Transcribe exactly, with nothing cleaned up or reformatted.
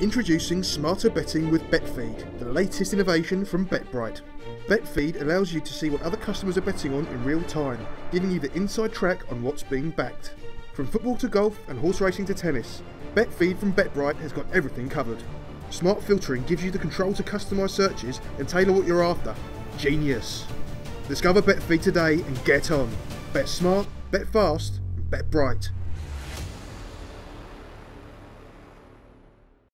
Introducing smarter betting with BetFeed, the latest innovation from BetBright. BetFeed allows you to see what other customers are betting on in real time, giving you the inside track on what's being backed. From football to golf and horse racing to tennis, BetFeed from BetBright has got everything covered. Smart filtering gives you the control to customise searches and tailor what you're after. Genius! Discover BetFeed today and get on. Bet smart, bet fast, and bet bright.